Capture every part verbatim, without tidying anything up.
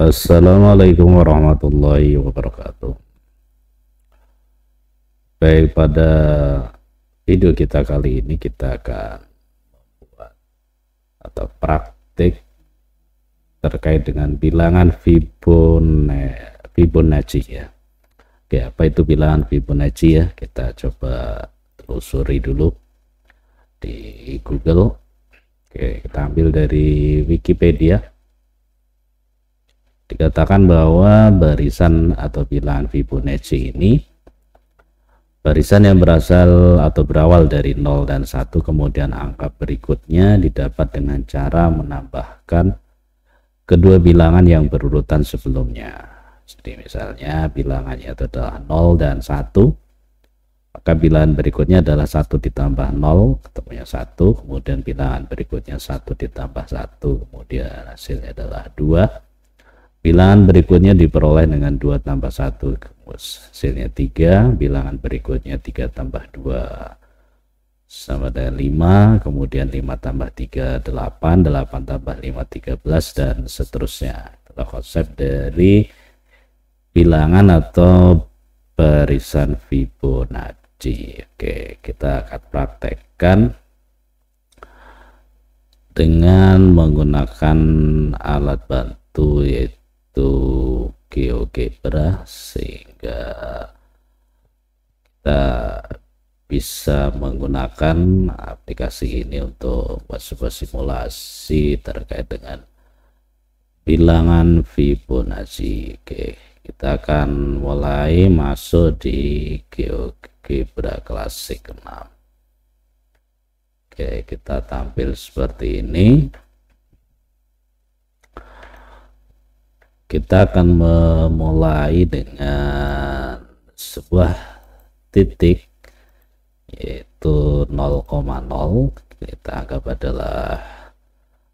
Assalamualaikum warahmatullahi wabarakatuh. Baik, pada video kita kali ini kita akan membuat atau praktik terkait dengan bilangan Fibonacci ya. Oke, apa itu bilangan Fibonacci ya? Kita coba telusuri dulu di Google. Oke, kita ambil dari Wikipedia. Dikatakan bahwa barisan atau bilangan Fibonacci ini barisan yang berasal atau berawal dari nol dan satu, kemudian angka berikutnya didapat dengan cara menambahkan kedua bilangan yang berurutan sebelumnya. Jadi misalnya bilangannya itu adalah nol dan satu, maka bilangan berikutnya adalah satu ditambah nol, ketemunya satu, kemudian bilangan berikutnya satu ditambah satu, kemudian hasilnya adalah dua. Bilangan berikutnya diperoleh dengan dua tambah satu, hasilnya tiga. Bilangan berikutnya tiga tambah dua sama dengan lima, kemudian lima tambah tiga, delapan, delapan tambah lima, tiga belas, dan seterusnya. Itulah konsep dari bilangan atau barisan Fibonacci. Oke, kita akan praktekkan dengan menggunakan alat bantu yaitu itu GeoGebra, sehingga kita bisa menggunakan aplikasi ini untuk buat sebuah simulasi terkait dengan bilangan Fibonacci. Oke, kita akan mulai masuk di GeoGebra Classic enam. Oke, kita tampil seperti ini. Kita akan memulai dengan sebuah titik yaitu nol koma nol, kita anggap adalah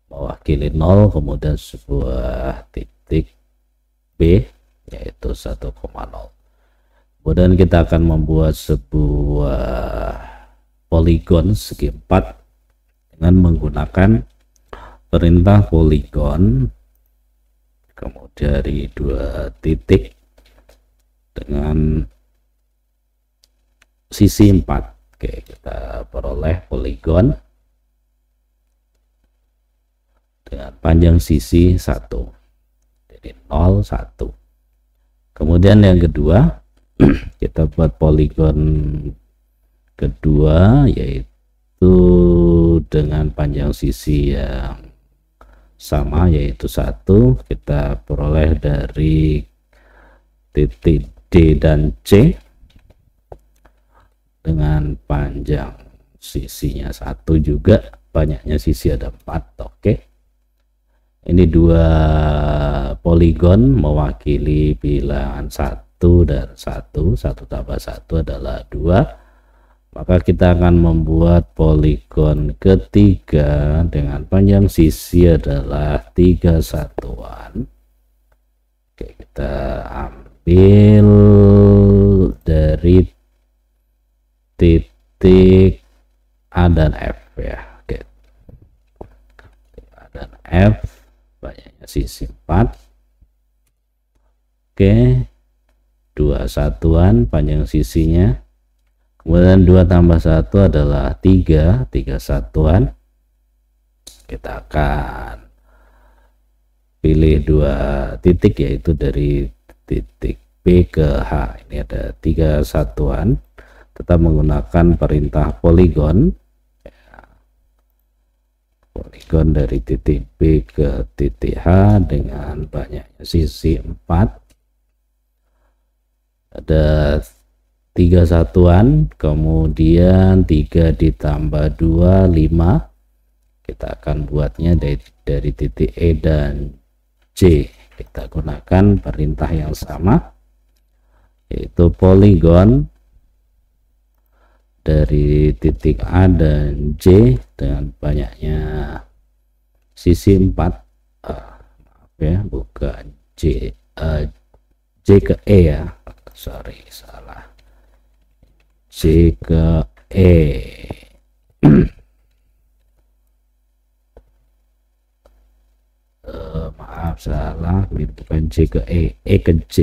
mewakili nol, kemudian sebuah titik B yaitu satu koma nol. Kemudian kita akan membuat sebuah poligon segi empat dengan menggunakan perintah poligon kemudian dari dua titik dengan sisi empat. Oke, kita peroleh poligon dengan panjang sisi satu, jadi nol, satu. Kemudian yang kedua kita buat poligon kedua yaitu dengan panjang sisi yang sama yaitu satu, kita peroleh dari titik D dan C dengan panjang sisinya satu juga, banyaknya sisi ada empat. Oke, ini dua poligon mewakili bilangan satu dan satu, satu tambah satu adalah dua. Maka kita akan membuat poligon ketiga dengan panjang sisi adalah tiga satuan. Oke, kita ambil dari titik A dan F ya. Oke, A dan F banyaknya sisi empat. Oke, dua satuan panjang sisinya. Kemudian dua tambah satu adalah tiga, tiga satuan. Kita akan pilih dua titik yaitu dari titik B ke H. Ini ada tiga satuan. Tetap menggunakan perintah poligon. Poligon dari titik B ke titik H dengan banyaknya sisi empat. Ada tiga satuan, kemudian tiga ditambah dua, lima. Kita akan buatnya dari, dari titik E dan C. Kita gunakan perintah yang sama yaitu poligon dari titik A dan C dengan banyaknya sisi empat. Ah, maaf ya, bukan C, uh, C ke E ya, sorry, salah, C ke E. uh, maaf maaf salah, ini bukan C ke E, E ke C.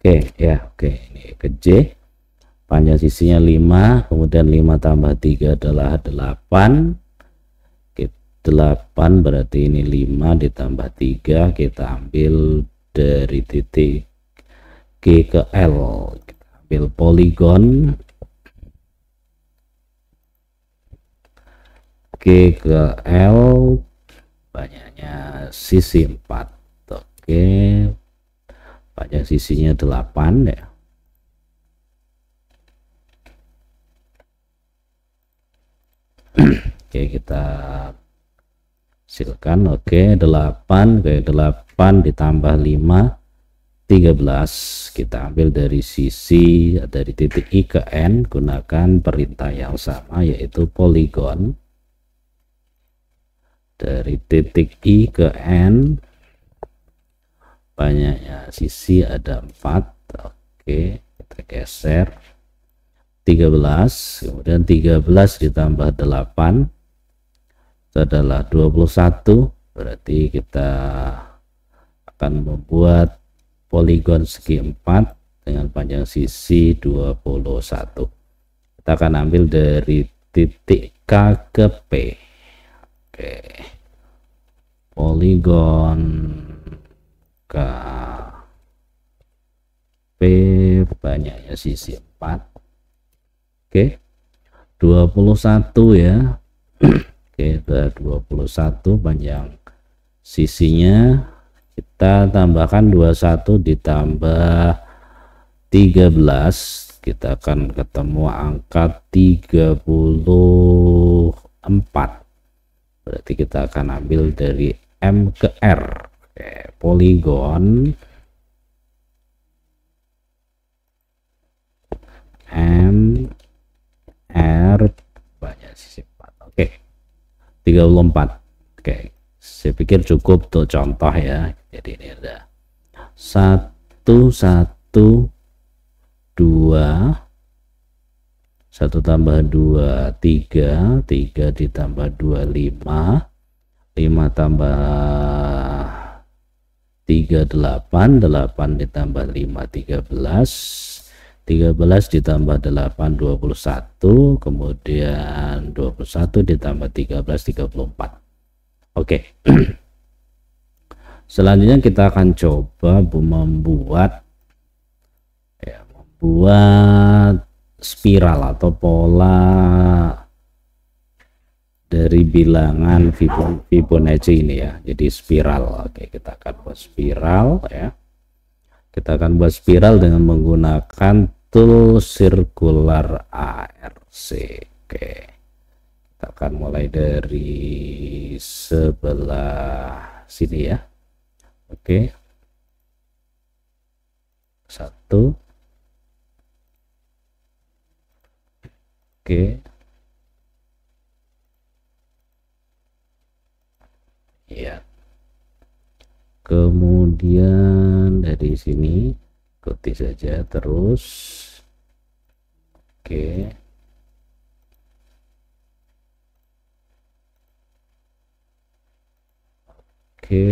Oke ya, oke ini E ke C, panjang sisinya lima, kemudian lima tambah tiga adalah delapan. delapan berarti ini lima ditambah tiga, kita ambil dari titik G ke L, kita ambil poligon G ke L, banyaknya sisi empat. Oke, banyak sisinya delapan ya. Oke, kita silakan. Oke, delapan ke delapan ditambah lima, tiga belas, kita ambil dari sisi dari titik I ke N, gunakan perintah yang sama yaitu poligon dari titik I ke N, banyaknya sisi ada empat. Oke, kita geser tiga belas, kemudian tiga belas ditambah delapan adalah dua puluh satu, berarti kita akan membuat poligon segi empat dengan panjang sisi dua puluh satu. Kita akan ambil dari titik K ke P. Oke, poligon K P banyaknya sisi empat. Oke, dua puluh satu ya. dua puluh satu panjang sisinya, kita tambahkan dua puluh satu ditambah tiga belas, kita akan ketemu angka tiga puluh empat, berarti kita akan ambil dari M ke R. Oke, poligon M R banyak sisi empat. Oke, tiga puluh empat. Oke, saya pikir cukup untuk contoh ya. Jadi ini ada satu, satu, dua, satu tambah dua, tiga, tiga ditambah dua, lima, lima tambah tiga, delapan, delapan ditambah lima, tiga belas, tiga belas ditambah delapan, dua puluh satu, kemudian dua puluh satu ditambah tiga belas, tiga puluh empat. Oke, selanjutnya kita akan coba membuat ya, membuat spiral atau pola dari bilangan Fibonacci ini ya, jadi spiral. Oke, kita akan buat spiral ya, kita akan buat spiral dengan menggunakan tool circular A R C. Oke, kita akan mulai dari sebelah sini ya. Oke, satu. Oke ya, kemudian dari sini ikuti saja terus. Oke, oke,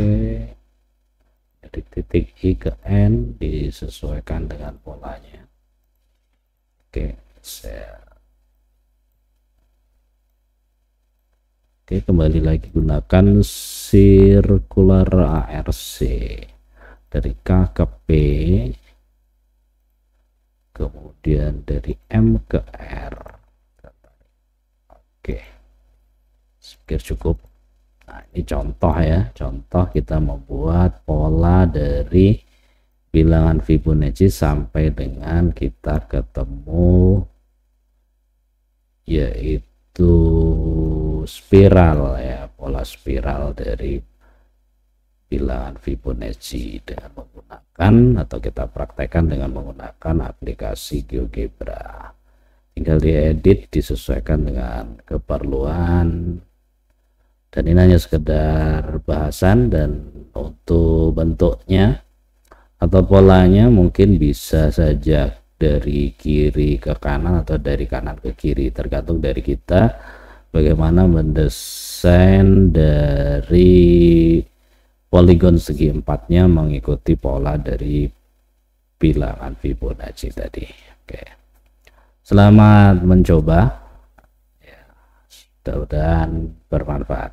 dari titik I ke N disesuaikan dengan polanya. Oke, share. Oke, kembali lagi gunakan circular A R C dari K ke P, kemudian dari M ke R. Oke, sekian cukup. Nah, ini contoh ya, contoh kita membuat pola dari bilangan Fibonacci sampai dengan kita ketemu yaitu spiral ya, pola spiral dari bilangan Fibonacci dengan menggunakan atau kita praktekkan dengan menggunakan aplikasi GeoGebra. Tinggal diedit disesuaikan dengan keperluan, dan ini hanya sekedar bahasan, dan untuk bentuknya atau polanya mungkin bisa saja dari kiri ke kanan atau dari kanan ke kiri, tergantung dari kita bagaimana mendes persen dari poligon segi empatnya mengikuti pola dari bilangan Fibonacci tadi. Oke, selamat mencoba, ya, mudah-mudahan bermanfaat.